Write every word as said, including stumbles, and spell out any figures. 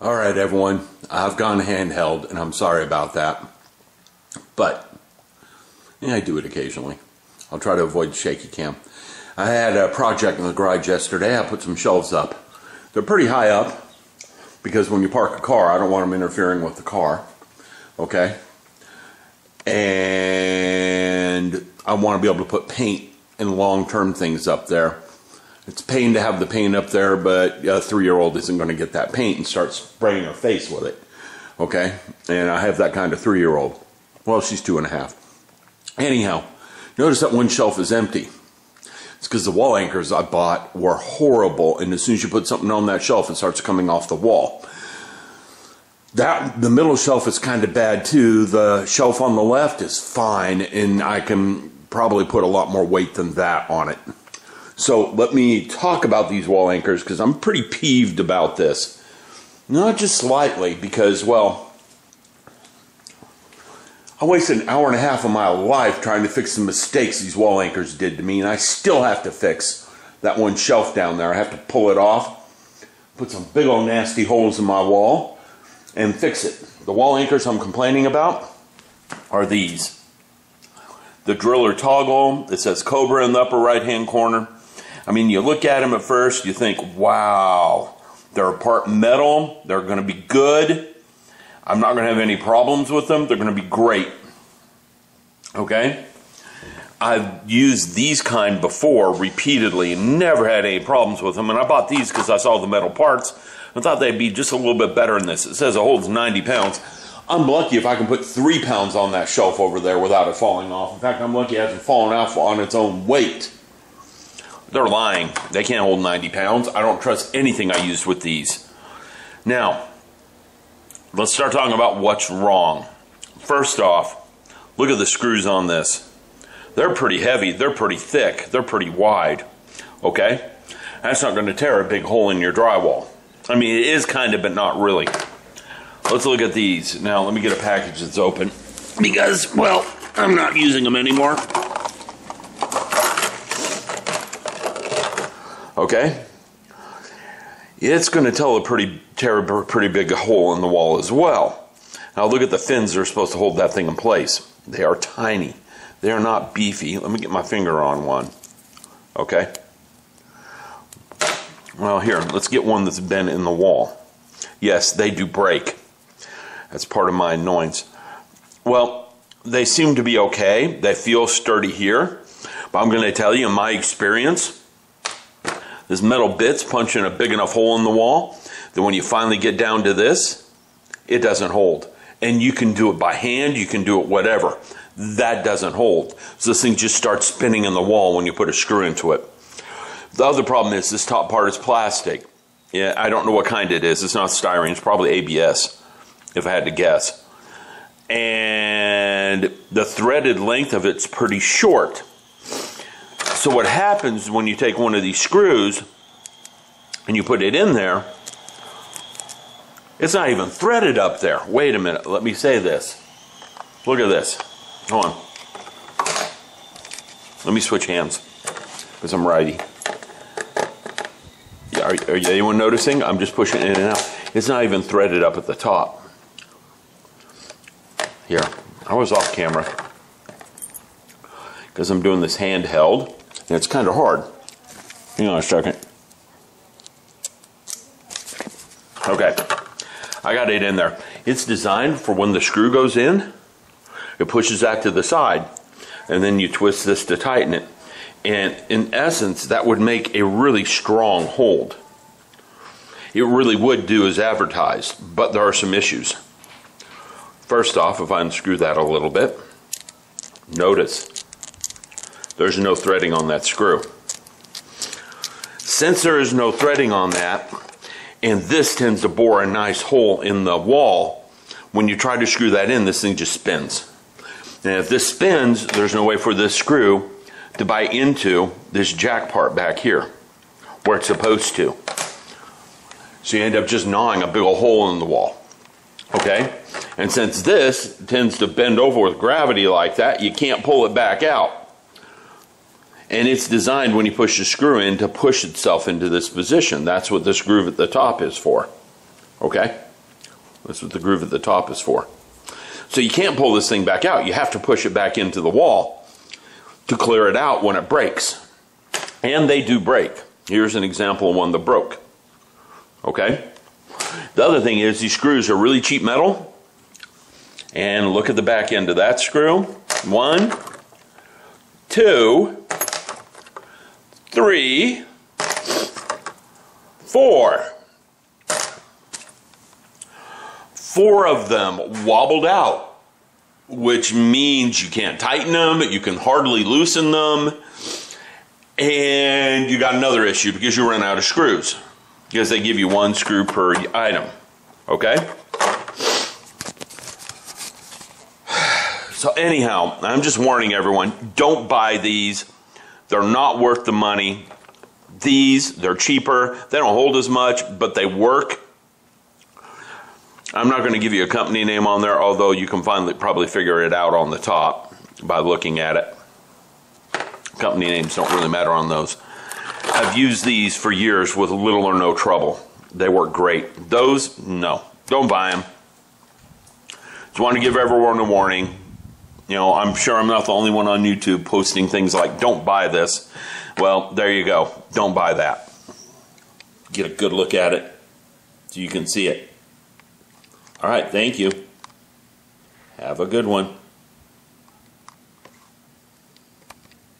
Alright everyone, I've gone handheld and I'm sorry about that, but yeah, I do it occasionally. I'll try to avoid shaky cam. I had a project in the garage yesterday. I put some shelves up. They're pretty high up because when you park a car, I don't want them interfering with the car, okay? And I want to be able to put paint and long-term things up there. It's a pain to have the paint up there, but a three-year-old isn't going to get that paint and start spraying her face with it. Okay? And I have that kind of three-year-old. Well, she's two and a half. Anyhow, notice that one shelf is empty. It's because the wall anchors I bought were horrible, and as soon as you put something on that shelf, it starts coming off the wall. That, the middle shelf is kind of bad, too. The shelf on the left is fine, and I can probably put a lot more weight than that on it. So let me talk about these wall anchors because I'm pretty peeved about this. Not just slightly because, well, I wasted an hour and a half of my life trying to fix the mistakes these wall anchors did to me, and I still have to fix that one shelf down there. I have to pull it off, put some big old nasty holes in my wall, and fix it. The wall anchors I'm complaining about are these. The DrillerToggle, it says Cobra in the upper right-hand corner. I mean, you look at them at first, you think, wow, they're part metal, they're going to be good, I'm not going to have any problems with them, they're going to be great. Okay? I've used these kind before repeatedly, never had any problems with them, and I bought these because I saw the metal parts. I thought they'd be just a little bit better than this. It says it holds ninety pounds. I'm lucky if I can put three pounds on that shelf over there without it falling off. In fact, I'm lucky it hasn't fallen off on its own weight. They're lying. They can't hold ninety pounds. I don't trust anything I use with these. Now, let's start talking about what's wrong. First off, look at the screws on this. They're pretty heavy. They're pretty thick. They're pretty wide. Okay? That's not going to tear a big hole in your drywall. I mean, it is kind of, but not really. Let's look at these. Now, let me get a package that's open because, well, I'm not using them anymore. Okay, it's going to tell a pretty tear a pretty big hole in the wall as well. Now look at the fins that are supposed to hold that thing in place. They are tiny. They are not beefy. Let me get my finger on one. Okay. Well, here, let's get one that's bent in the wall. Yes, they do break. That's part of my annoyance. Well, they seem to be okay. They feel sturdy here, but I'm going to tell you, in my experience, this metal bit's punching a big enough hole in the wall that when you finally get down to this, it doesn't hold. And you can do it by hand, you can do it whatever. That doesn't hold. So this thing just starts spinning in the wall when you put a screw into it. The other problem is this top part is plastic. Yeah, I don't know what kind it is. It's not styrene, it's probably A B S, if I had to guess. And the threaded length of it's pretty short. So what happens when you take one of these screws and you put it in there, it's not even threaded up there. Wait a minute, let me say this. Look at this. Hold on. Let me switch hands because I'm righty. Are, are anyone noticing? I'm just pushing it in and out. It's not even threaded up at the top. Here, I was off camera because I'm doing this handheld. And it's kind of hard. Hang on a second. Okay, I got it in there. It's designed for when the screw goes in, it pushes that to the side, and then you twist this to tighten it. And in essence, that would make a really strong hold. It really would do as advertised, but there are some issues. First off, if I unscrew that a little bit, notice there's no threading on that screw. Since there is no threading on that, and this tends to bore a nice hole in the wall, when you try to screw that in, this thing just spins. And if this spins, there's no way for this screw to bite into this jack part back here, where it's supposed to. So you end up just gnawing a big old hole in the wall. Okay? And since this tends to bend over with gravity like that, you can't pull it back out. And it's designed, when you push the screw in, to push itself into this position. That's what this groove at the top is for. Okay? That's what the groove at the top is for. So you can't pull this thing back out. You have to push it back into the wall to clear it out when it breaks. And they do break. Here's an example of one that broke. Okay? The other thing is these screws are really cheap metal. And look at the back end of that screw. One, two, three, four. Four of them wobbled out, which means you can't tighten them, you can hardly loosen them, and you got another issue because you run out of screws. Because they give you one screw per item, okay? So anyhow, I'm just warning everyone, don't buy these. They're not worth the money. These, they're cheaper, they don't hold as much, but they work. I'm not going to give you a company name on there, although you can finally probably figure it out on the top by looking at it. Company names don't really matter on those. I've used these for years with little or no trouble. They work great. Those, no. Don't buy them. Just want to give everyone a warning. You know, I'm sure I'm not the only one on YouTube posting things like, don't buy this. Well, there you go. Don't buy that. Get a good look at it so you can see it. All right, thank you. Have a good one.